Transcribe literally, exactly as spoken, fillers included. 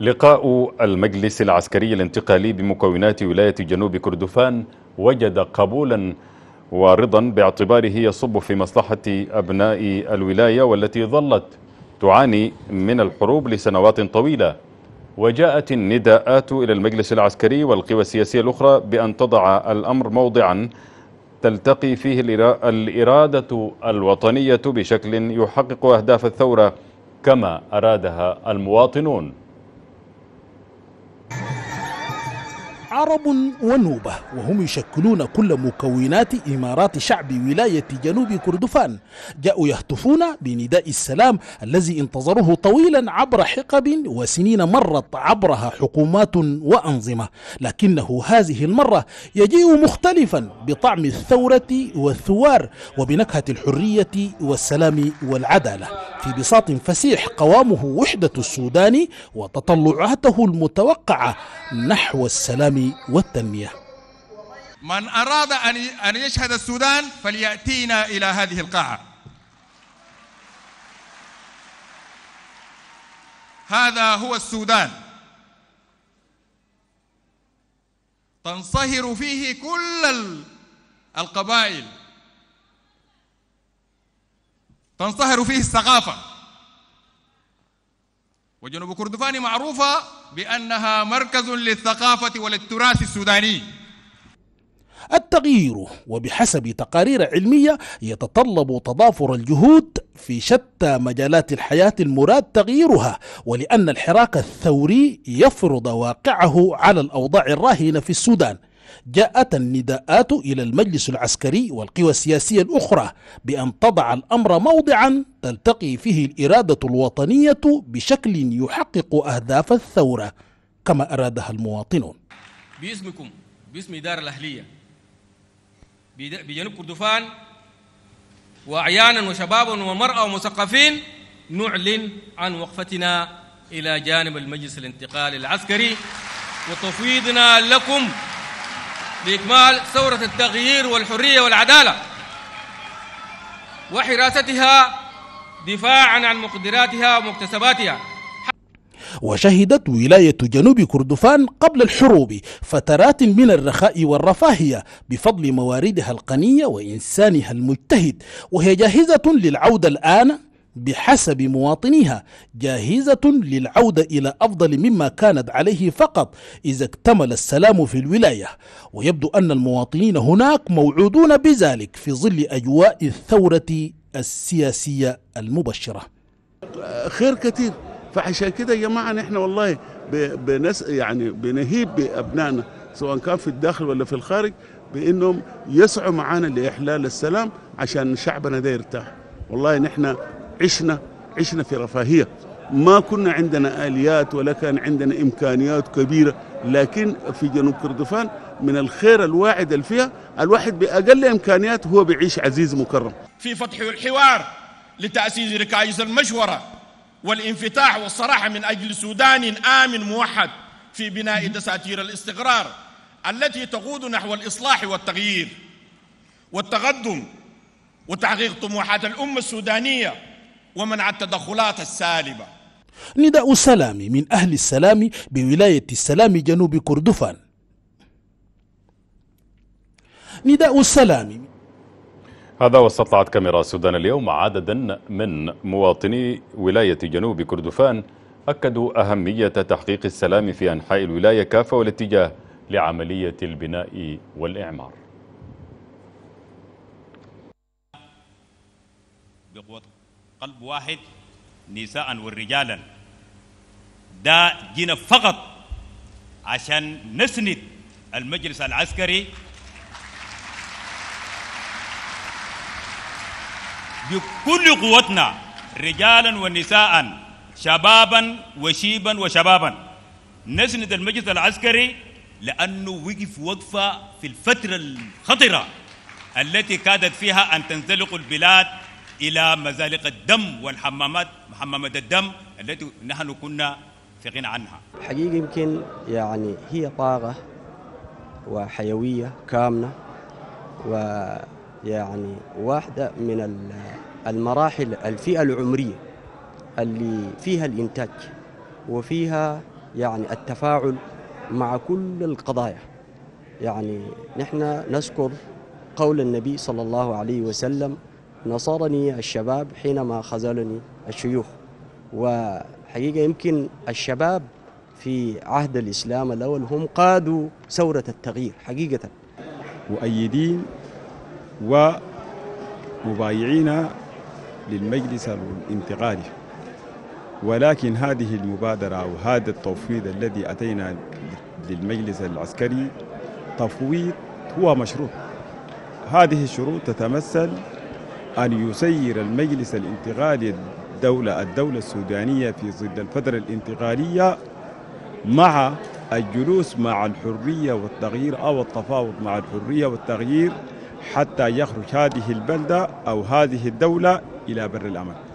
لقاء المجلس العسكري الانتقالي بمكونات ولاية جنوب كردفان وجد قبولا ورضا باعتباره يصب في مصلحة أبناء الولاية والتي ظلت تعاني من الحروب لسنوات طويلة. وجاءت النداءات إلى المجلس العسكري والقوى السياسية الأخرى بأن تضع الأمر موضعا تلتقي فيه الإرادة الوطنية بشكل يحقق أهداف الثورة كما أرادها المواطنون. عرب ونوبة وهم يشكلون كل مكونات إمارات شعب ولاية جنوب كردفان جاءوا يهتفون بنداء السلام الذي انتظره طويلا عبر حقب وسنين مرت عبرها حكومات وأنظمة، لكنه هذه المرة يجيء مختلفا بطعم الثورة والثوار وبنكهة الحرية والسلام والعدالة في بساط فسيح قوامه وحدة السودان وتطلعاته المتوقعة نحو السلام والتنمية. من أراد أن يشهد السودان فليأتينا إلى هذه القاعة. هذا هو السودان تنصهر فيه كل القبائل، تنصهر فيه الثقافة، وجنوب كردفان معروفة بأنها مركز للثقافة وللتراث السوداني. التغيير وبحسب تقارير علمية يتطلب تضافر الجهود في شتى مجالات الحياة المراد تغييرها، ولأن الحراك الثوري يفرض واقعه على الأوضاع الراهنة في السودان جاءت النداءات إلى المجلس العسكري والقوى السياسية الأخرى بأن تضع الأمر موضعا تلتقي فيه الإرادة الوطنية بشكل يحقق أهداف الثورة كما أرادها المواطنون. باسمكم باسم إدارة الأهلية بجنوب كردفان وأعيانا وشبابا ومرأة ومثقفين نعلن عن وقفتنا إلى جانب المجلس الانتقالي العسكري وتفويضنا لكم لإكمال ثورة التغيير والحرية والعدالة وحراستها دفاعا عن مقدراتها ومكتسباتها. وشهدت ولاية جنوب كردفان قبل الحروب فترات من الرخاء والرفاهية بفضل مواردها القنية وإنسانها المجتهد، وهي جاهزة للعودة الآن بحسب مواطنيها، جاهزة للعودة إلى أفضل مما كانت عليه فقط إذا اكتمل السلام في الولاية. ويبدو أن المواطنين هناك موعودون بذلك في ظل أجواء الثورة السياسية المبشرة. خير كثير، فعشان كده يا جماعة نحن والله بنس يعني بنهيب بأبنائنا سواء كان في الداخل ولا في الخارج بأنهم يسعوا معانا لإحلال السلام عشان شعبنا ده يرتاح. والله نحن عشنا عشنا في رفاهية، ما كنا عندنا آليات ولا كان عندنا إمكانيات كبيرة، لكن في جنوب كردفان من الخير الواعد اللي فيها الواحد بأقل إمكانيات هو بيعيش عزيز مكرم. في فتح الحوار لتأسيس ركائز المشورة والانفتاح والصراحة من أجل سودان آمن موحد في بناء دساتير الاستقرار التي تقود نحو الإصلاح والتغيير والتقدم وتحقيق طموحات الأمة السودانية ومنع التدخلات السالبة. نداء السلام من أهل السلام بولاية السلام جنوب كردفان. نداء السلام. هذا واستطلعت كاميرا السودان اليوم عددا من مواطني ولاية جنوب كردفان أكدوا أهمية تحقيق السلام في أنحاء الولاية كافة والاتجاه لعملية البناء والإعمار. بقوة قلب واحد نساء والرجالا، ده جينا فقط عشان نسند المجلس العسكري بكل قوتنا رجالا ونساء شبابا وشيبا وشبابا، نسند المجلس العسكري لأنه وقف وقفة في الفترة الخطرة التي كادت فيها أن تنزلق البلاد إلى مزالق الدم والحمامات محممات الدم التي نحن كنا في غنى عنها. حقيقة يمكن يعني هي طاقة وحيوية كامنة، ويعني واحدة من المراحل الفئة العمرية اللي فيها الإنتاج وفيها يعني التفاعل مع كل القضايا. يعني نحن نذكر قول النبي صلى الله عليه وسلم: نصرني الشباب حينما خذلني الشيوخ. وحقيقة يمكن الشباب في عهد الإسلام الأول هم قادوا ثورة التغيير حقيقة، مؤيدين ومبايعين للمجلس الانتقالي. ولكن هذه المبادرة أو هذا التفويض الذي أتينا للمجلس العسكري تفويض هو مشروط. هذه الشروط تتمثل أن يسير المجلس الانتقالي الدولة الدولة السودانية في ظل الفترة الانتقالية مع الجلوس مع الحرية والتغيير أو التفاوض مع الحرية والتغيير حتى يخرج هذه البلدة أو هذه الدولة إلى بر الأمان.